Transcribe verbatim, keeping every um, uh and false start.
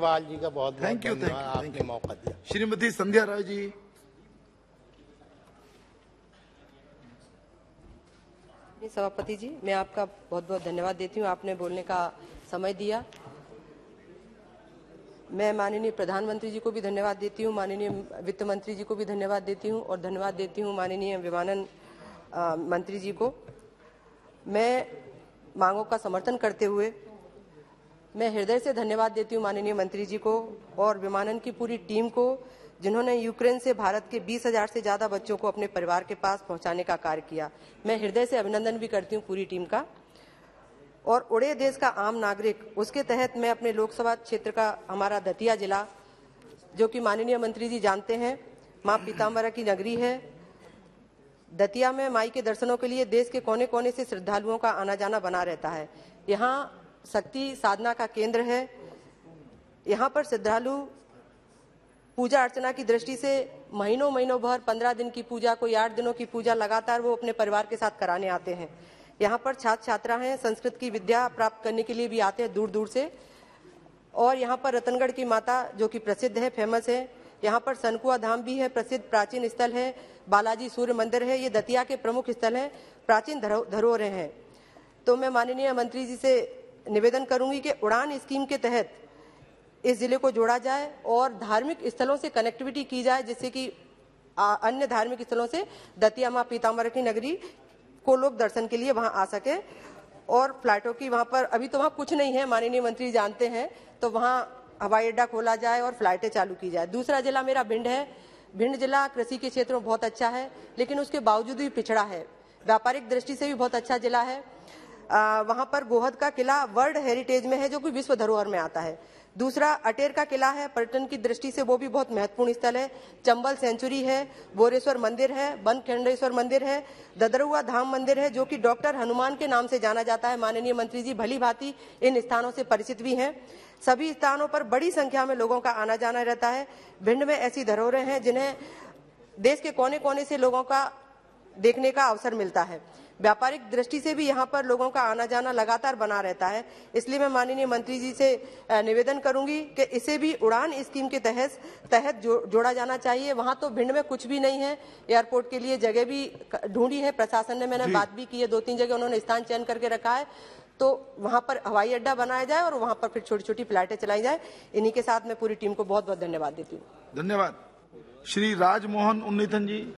जी का बहुत thank you, आपने मौका दिया। श्रीमती संध्या राय जी। सभापति जी, मैं आपका बहुत बहुत धन्यवाद देती हूँ, आपने बोलने का समय दिया। मैं माननीय प्रधानमंत्री जी को भी धन्यवाद देती हूँ, माननीय वित्त मंत्री जी को भी धन्यवाद देती हूँ और धन्यवाद देती हूँ माननीय विमानन मंत्री जी को। मैं मांगों का समर्थन करते हुए मैं हृदय से धन्यवाद देती हूँ माननीय मंत्री जी को और विमानन की पूरी टीम को, जिन्होंने यूक्रेन से भारत के बीस हजार से ज्यादा बच्चों को अपने परिवार के पास पहुंचाने का कार्य किया। मैं हृदय से अभिनंदन भी करती हूँ पूरी टीम का। और उड़े देश का आम नागरिक, उसके तहत मैं अपने लोकसभा क्षेत्र का हमारा दतिया जिला, जो कि माननीय मंत्री जी जानते हैं माँ पीतांबरा की नगरी है, दतिया में माई के दर्शनों के लिए देश के कोने कोने से श्रद्धालुओं का आना जाना बना रहता है। यहाँ शक्ति साधना का केंद्र है। यहाँ पर श्रद्धालु पूजा अर्चना की दृष्टि से महीनों महीनों भर पंद्रह दिन की पूजा, कोई आठ दिनों की पूजा लगातार वो अपने परिवार के साथ कराने आते हैं। यहाँ पर छात्र छात्रा हैं, संस्कृत की विद्या प्राप्त करने के लिए भी आते हैं दूर दूर से। और यहाँ पर रतनगढ़ की माता जो कि प्रसिद्ध है, फेमस है, यहाँ पर सनकुआ धाम भी है, प्रसिद्ध प्राचीन स्थल है, बालाजी सूर्य मंदिर है, ये दतिया के प्रमुख स्थल हैं, प्राचीन धरोहरें हैं। तो मैं माननीय मंत्री जी से निवेदन करूंगी कि उड़ान स्कीम के तहत इस जिले को जोड़ा जाए और धार्मिक स्थलों से कनेक्टिविटी की जाए, जिससे कि अन्य धार्मिक स्थलों से दतिया माँ पीतांबरा की नगरी को लोग दर्शन के लिए वहां आ सके। और फ्लाइटों की वहां पर अभी तो वहां कुछ नहीं है, माननीय मंत्री जानते हैं, तो वहां हवाई अड्डा खोला जाए और फ्लाइटें चालू की जाए। दूसरा जिला मेरा भिंड है। भिंड जिला कृषि के क्षेत्र में बहुत अच्छा है, लेकिन उसके बावजूद भी पिछड़ा है। व्यापारिक दृष्टि से भी बहुत अच्छा जिला है। आ, वहां पर गोहद का किला वर्ल्ड हेरिटेज में है, जो कि विश्व धरोहर में आता है। दूसरा अटेर का किला है, पर्यटन की दृष्टि से वो भी बहुत महत्वपूर्ण स्थल है। चंबल सेंचुरी है, बोरेश्वर मंदिर है, बनकैंडेश्वर मंदिर है, ददरुआ धाम मंदिर है, जो कि डॉक्टर हनुमान के नाम से जाना जाता है। माननीय मंत्री जी भली भांति इन स्थानों से परिचित भी हैं। सभी स्थानों पर बड़ी संख्या में लोगों का आना जाना रहता है। भिंड में ऐसी धरोहरें हैं जिन्हें देश के कोने कोने से लोगों का देखने का अवसर मिलता है। व्यापारिक दृष्टि से भी यहाँ पर लोगों का आना जाना लगातार बना रहता है। इसलिए मैं माननीय मंत्री जी से निवेदन करूंगी कि इसे भी उड़ान स्कीम के तहत तहत जो, जोड़ा जाना चाहिए। वहाँ तो भिंड में कुछ भी नहीं है। एयरपोर्ट के लिए जगह भी ढूंढी है प्रशासन ने, मैंने बात भी की है, दो तीन जगह उन्होंने स्थान चयन करके रखा है। तो वहाँ पर हवाई अड्डा बनाया जाए और वहाँ पर फिर छोटी छोटी फ्लाइटें चलाई जाए। इन्हीं के साथ मैं पूरी टीम को बहुत बहुत धन्यवाद देती हूँ। धन्यवाद। श्री राजमोहन उन्नीथन जी।